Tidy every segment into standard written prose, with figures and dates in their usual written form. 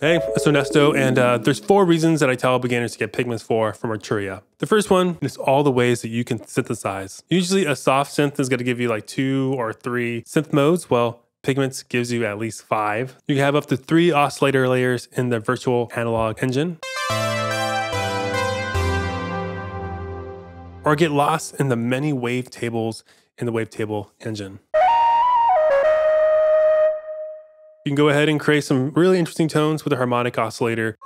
Hey, it's Onesto, and there's 4 reasons that I tell beginners to get Pigments 4 from Arturia. The first one is all the ways that you can synthesize. Usually a soft synth is going to give you like 2 or 3 synth modes. Well, Pigments gives you at least 5. You have up to 3 oscillator layers in the virtual analog engine. Or get lost in the many wavetables in the wavetable engine. You can go ahead and create some really interesting tones with a harmonic oscillator.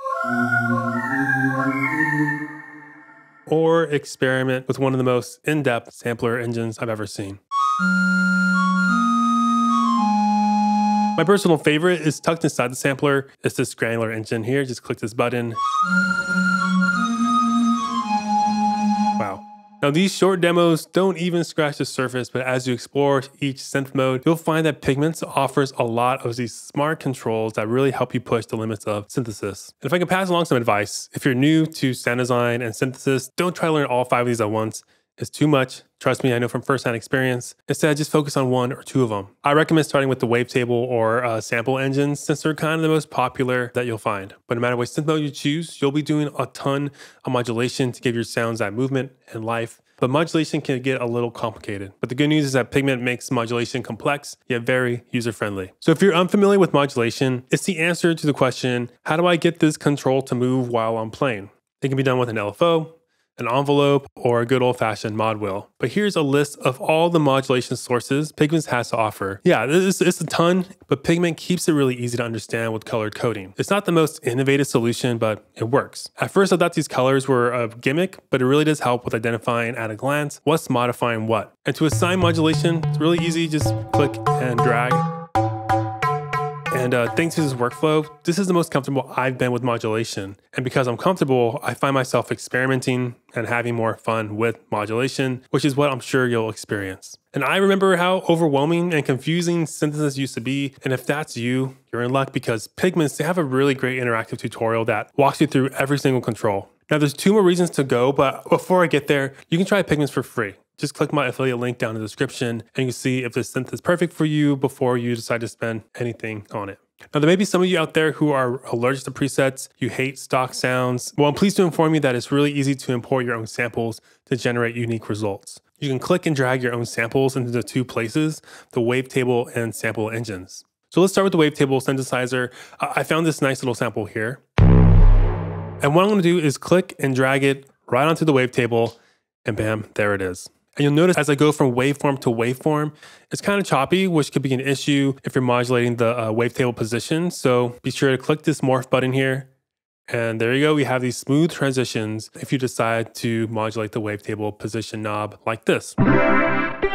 Or experiment with one of the most in-depth sampler engines I've ever seen. My personal favorite is tucked inside the sampler. It's this granular engine here. Just click this button. Wow. Now these short demos don't even scratch the surface, but as you explore each synth mode, you'll find that Pigments offers a lot of these smart controls that really help you push the limits of synthesis. And if I can pass along some advice, if you're new to sound design and synthesis, don't try to learn all 5 of these at once. It's too much. Trust me, I know from first-hand experience. Instead, just focus on 1 or 2 of them. I recommend starting with the wavetable or sample engines since they're kind of the most popular that you'll find. But no matter what synth mode you choose, you'll be doing a ton of modulation to give your sounds that movement and life. But modulation can get a little complicated. But the good news is that Pigments makes modulation complex, yet very user-friendly. So if you're unfamiliar with modulation, it's the answer to the question, how do I get this control to move while I'm playing? It can be done with an LFO, an envelope, or a good old-fashioned mod wheel. But here's a list of all the modulation sources Pigments has to offer. Yeah, it's a ton, but Pigments keeps it really easy to understand with colored coding. It's not the most innovative solution, but it works. At first, I thought these colors were a gimmick, but it really does help with identifying at a glance what's modifying what. And to assign modulation, it's really easy, just click and drag. And thanks to this workflow, this is the most comfortable I've been with modulation. And because I'm comfortable, I find myself experimenting and having more fun with modulation, which is what I'm sure you'll experience. And I remember how overwhelming and confusing synthesis used to be. And if that's you, you're in luck because Pigments, they have a really great interactive tutorial that walks you through every single control. Now there's 2 more reasons to go, but before I get there, you can try Pigments for free. Just click my affiliate link down in the description and you can see if this synth is perfect for you before you decide to spend anything on it. Now, there may be some of you out there who are allergic to presets, you hate stock sounds. Well, I'm pleased to inform you that it's really easy to import your own samples to generate unique results. You can click and drag your own samples into the 2 places, the wavetable and sample engines. So let's start with the wavetable synthesizer. I found this nice little sample here. And what I'm gonna do is click and drag it right onto the wavetable and bam, there it is. And you'll notice as I go from waveform to waveform, it's kind of choppy, which could be an issue if you're modulating the wavetable position. So be sure to click this morph button here. And there you go, we have these smooth transitions if you decide to modulate the wavetable position knob like this. Let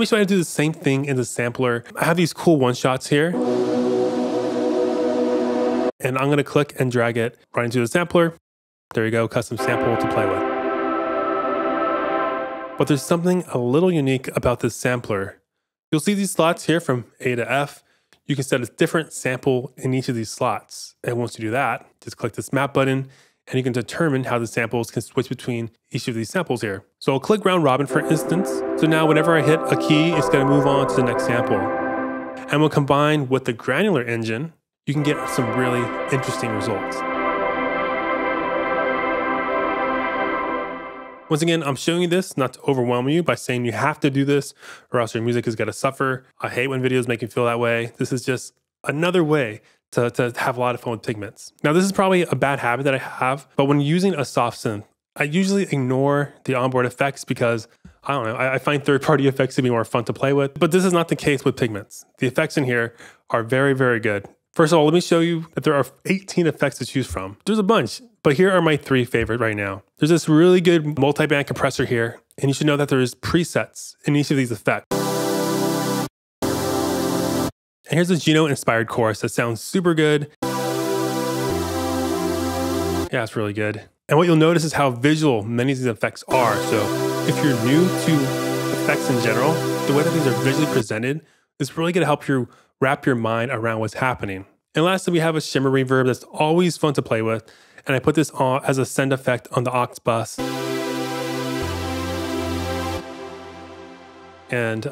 me show you how to do the same thing in the sampler. I have these cool one-shots here. And I'm gonna click and drag it right into the sampler. There you go, custom sample to play with. But there's something a little unique about this sampler. You'll see these slots here from A to F. You can set a different sample in each of these slots. And once you do that, just click this map button and you can determine how the samples can switch between each of these samples here. So I'll click round robin for instance. So now whenever I hit a key, it's gonna move on to the next sample. And when combined with the granular engine, you can get some really interesting results. Once again, I'm showing you this not to overwhelm you by saying you have to do this or else your music is gonna suffer. I hate when videos make you feel that way. This is just another way to have a lot of fun with Pigments. Now, this is probably a bad habit that I have, but when using a soft synth, I usually ignore the onboard effects because I don't know, I find third-party effects to be more fun to play with, but this is not the case with Pigments. The effects in here are very, very good. First of all, let me show you that there are 18 effects to choose from. There's a bunch, but here are my 3 favorite right now. There's this really good multi-band compressor here, and you should know that there's presets in each of these effects. And here's a Geno-inspired chorus that sounds super good. Yeah, it's really good. And what you'll notice is how visual many of these effects are. So if you're new to effects in general, the way that these are visually presented is really gonna help you wrap your mind around what's happening. And lastly, we have a shimmer reverb that's always fun to play with. And I put this on as a send effect on the aux bus. And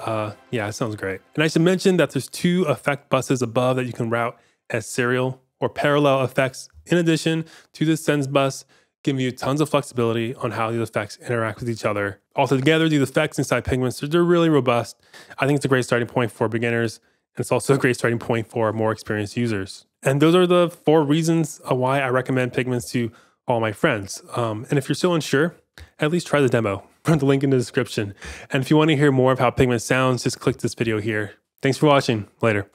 yeah, it sounds great. And I should mention that there's two effect buses above that you can route as serial or parallel effects. In addition to the sends bus, giving you tons of flexibility on how these effects interact with each other. Altogether, these effects inside Pigments, they're really robust. I think it's a great starting point for beginners, and it's also a great starting point for more experienced users. And those are the four reasons why I recommend Pigments to all my friends. And if you're still unsure, at least try the demo. Put the link in the description. And if you want to hear more of how Pigments sounds, just click this video here. Thanks for watching. Later.